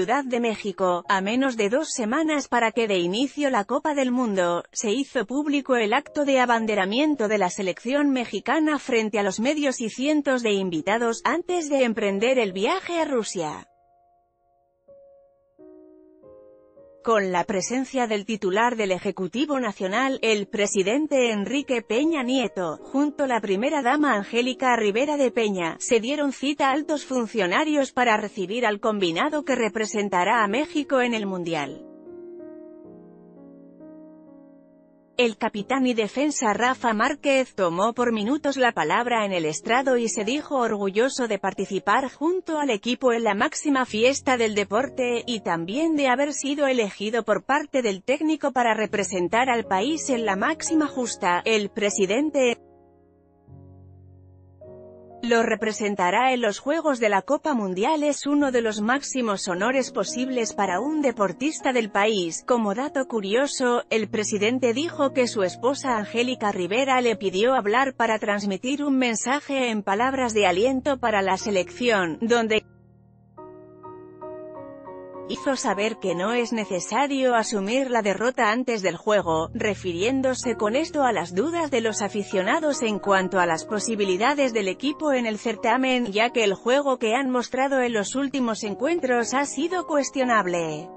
Ciudad de México, a menos de 2 semanas para que dé inicio la Copa del Mundo, se hizo público el acto de abanderamiento de la selección mexicana frente a los medios y cientos de invitados, antes de emprender el viaje a Rusia. Con la presencia del titular del Ejecutivo Nacional, el presidente Enrique Peña Nieto, junto a la primera dama Angélica Rivera de Peña, se dieron cita a altos funcionarios para recibir al combinado que representará a México en el Mundial. El capitán y defensa Rafa Márquez tomó por minutos la palabra en el estrado y se dijo orgulloso de participar junto al equipo en la máxima fiesta del deporte, y también de haber sido elegido por parte del técnico para representar al país en la máxima justa. El presidente lo representará en los Juegos de la Copa Mundial. Es uno de los máximos honores posibles para un deportista del país. Como dato curioso, el presidente dijo que su esposa Angélica Rivera le pidió hablar para transmitir un mensaje en palabras de aliento para la selección, donde hizo saber que no es necesario asumir la derrota antes del juego, refiriéndose con esto a las dudas de los aficionados en cuanto a las posibilidades del equipo en el certamen, ya que el juego que han mostrado en los últimos encuentros ha sido cuestionable.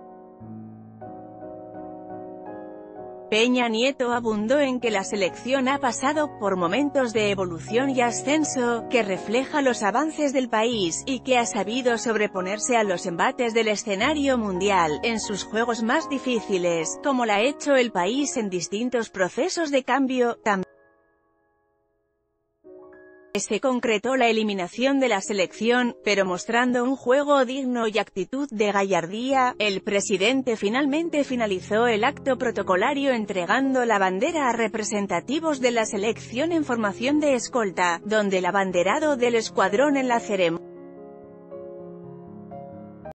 Peña Nieto abundó en que la selección ha pasado por momentos de evolución y ascenso, que refleja los avances del país, y que ha sabido sobreponerse a los embates del escenario mundial, en sus juegos más difíciles, como lo ha hecho el país en distintos procesos de cambio. También se concretó la eliminación de la selección, pero mostrando un juego digno y actitud de gallardía. El presidente finalmente finalizó el acto protocolario entregando la bandera a representativos de la selección en formación de escolta, donde el abanderado del escuadrón en la ceremonia